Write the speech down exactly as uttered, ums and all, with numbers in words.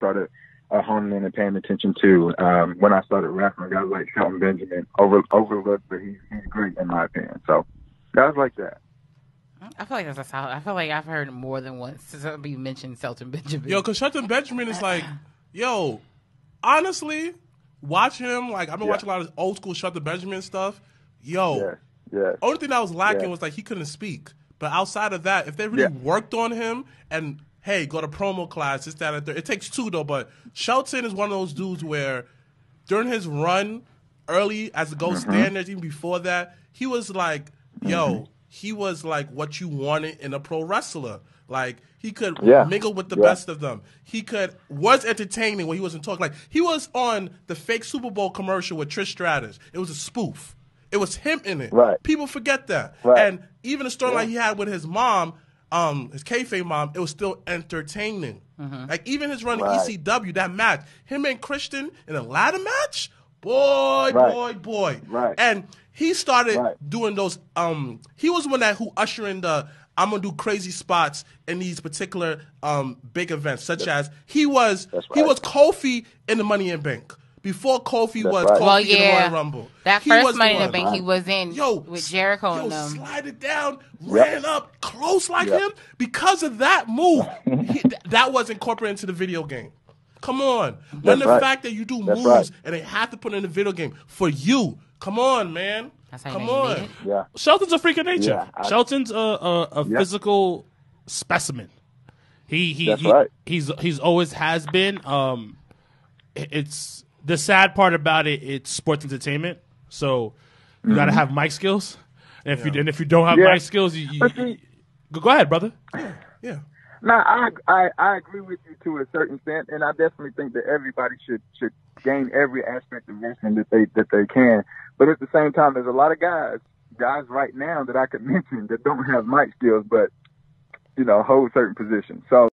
started uh, honing in and paying attention to. Um, when I started rapping, guys like Shelton Benjamin over, overlooked, but he, he's great in my opinion. So guys like that. I feel like that's a solid. I feel like I've heard more than once somebody mentioned Shelton Benjamin. Yo, because Shelton Benjamin is like, yo, honestly, watch him. Like, I've been yeah. watching a lot of old school Shelton Benjamin stuff. Yo, yeah. Yeah. Only thing that was lacking yeah. was like he couldn't speak. But outside of that, if they really yeah. worked on him and, hey, go to promo class, this, that, and third. It takes two, though. But Shelton is one of those dudes where during his run early as the gold mm-hmm. standards, even before that, he was like, yo, mm-hmm. he was like what you wanted in a pro wrestler. Like, he could yeah. mingle with the yeah. best of them. He could was entertaining when he wasn't talking. Like, he was on the fake Super Bowl commercial with Trish Stratus. It was a spoof. It was him in it. Right. People forget that. Right. And even the storyline yeah. he had with his mom, um, his kayfabe mom, it was still entertaining. Mm-hmm. Like, even his run right. in E C W, that match, him and Christian in a ladder match, boy, right. boy, boy. Right. And he started right. doing those. Um, he was one that who ushered in the I'm gonna do crazy spots in these particular um, big events, such that's, as he was right. he was Kofi in the Money in Bank before Kofi that's was right. Kofi well, yeah. in the Royal Rumble. That he first Money in the Bank, he was in yo, with Jericho. Yo, and them. Slided down, ran yep. up close like yep. him because of that move. he, that was incorporated into the video game. Come on, that's when the right. fact that you do that's moves right. and they have to put in the video game for you. Come on, man. That's how Come you on. Yeah. Shelton's a freak of nature. Yeah, I, Shelton's a, a, a yeah. physical specimen. He he, That's he right. he's he's always has been. Um, it's the sad part about it. It's sports entertainment, so you mm-hmm. gotta have mic skills. And if yeah. you and if you don't have yeah. mic skills, you, you, see, you go ahead, brother. Yeah. No, I, I I agree with you to a certain extent, and I definitely think that everybody should should gain every aspect of wrestling that they that they can. But at the same time, there's a lot of guys, guys right now that I could mention that don't have mic skills, but you know, hold certain positions. So.